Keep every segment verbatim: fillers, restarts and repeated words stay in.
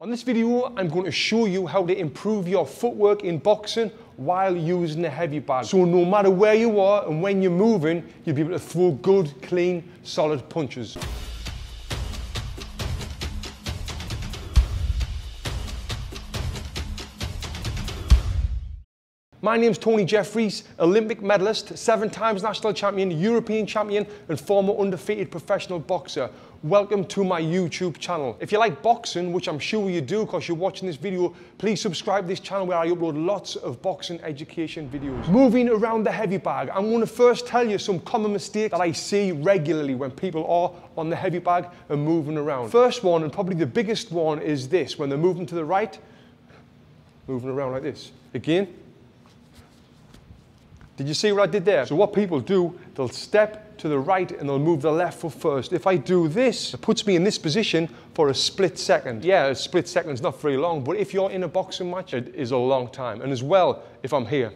On this video, I'm going to show you how to improve your footwork in boxing while using a heavy bag. So no matter where you are and when you're moving, you'll be able to throw good, clean, solid punches. My name's Tony Jeffries, Olympic medalist, seven times national champion, European champion, and former undefeated professional boxer. Welcome to my YouTube channel. If you like boxing, which I'm sure you do because you're watching this video, please subscribe to this channel where I upload lots of boxing education videos. Moving around the heavy bag, I'm going to first tell you some common mistakes that I see regularly when people are on the heavy bag and moving around. First one, and probably the biggest one, is this. When they're moving to the right, moving around like this. Again. Did you see what I did there? So what people do, they'll step to the right and they'll move the left foot first. If I do this, it puts me in this position for a split second. Yeah, a split second's not very long, but if you're in a boxing match, it is a long time. And as well, if I'm here,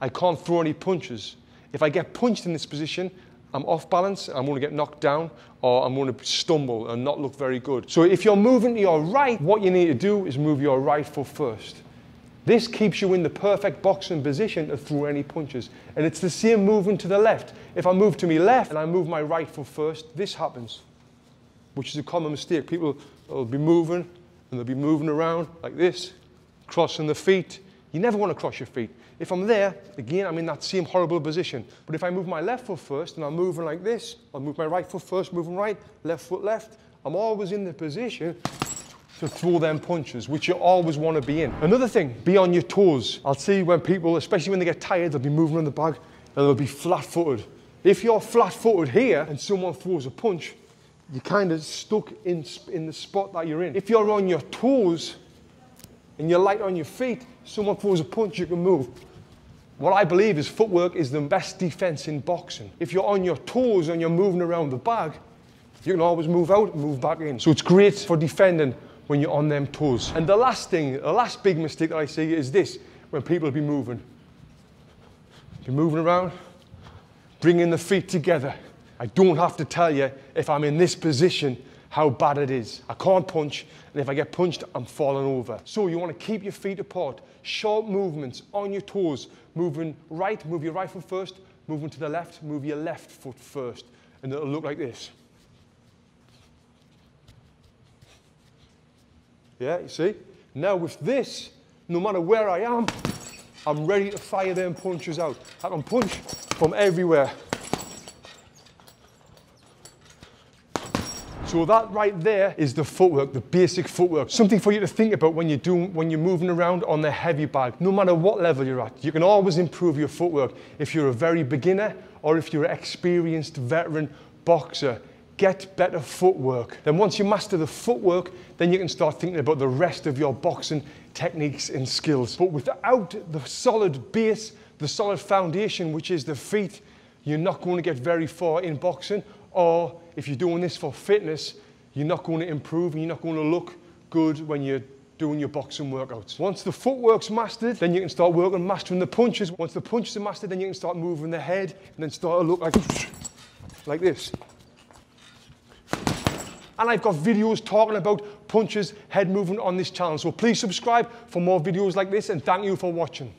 I can't throw any punches. If I get punched in this position, I'm off balance, I'm gonna get knocked down, or I'm gonna stumble and not look very good. So if you're moving to your right, what you need to do is move your right foot first. This keeps you in the perfect boxing position to throw any punches. And it's the same moving to the left. If I move to my left and I move my right foot first, this happens, which is a common mistake. People will be moving and they'll be moving around like this, crossing the feet. You never want to cross your feet. If I'm there, again, I'm in that same horrible position. But if I move my left foot first and I'm moving like this, I'll move my right foot first, moving right, left foot left. I'm always in the position to throw them punches, which you always want to be in. Another thing, be on your toes. I'll see when people, especially when they get tired, they'll be moving on the bag and they'll be flat-footed. If you're flat-footed here and someone throws a punch, you're kind of stuck in, in the spot that you're in. If you're on your toes and you're light on your feet, someone throws a punch, you can move. What I believe is footwork is the best defense in boxing. If you're on your toes and you're moving around the bag, you can always move out and move back in. So it's great for defending when you're on them toes. And the last thing, the last big mistake that I see is this, when people be moving. You're moving around, bringing the feet together. I don't have to tell you if I'm in this position how bad it is. I can't punch, and if I get punched, I'm falling over. So you want to keep your feet apart, short movements on your toes, moving right, move your right foot first, moving to the left, move your left foot first, and it'll look like this. Yeah, you see? Now with this, no matter where I am, I'm ready to fire them punches out. I can punch from everywhere. So that right there is the footwork, the basic footwork. Something for you to think about when you're, doing, when you're moving around on the heavy bag. No matter what level you're at, you can always improve your footwork. If you're a very beginner or if you're an experienced veteran boxer, get better footwork. Then once you master the footwork, then you can start thinking about the rest of your boxing techniques and skills. But without the solid base, the solid foundation, which is the feet, you're not going to get very far in boxing. Or if you're doing this for fitness, you're not going to improve and you're not going to look good when you're doing your boxing workouts. Once the footwork's mastered, then you can start working, mastering the punches. Once the punches are mastered, then you can start moving the head and then start to look like, like this. And I've got videos talking about punches, head movement on this channel. So please subscribe for more videos like this, and thank you for watching.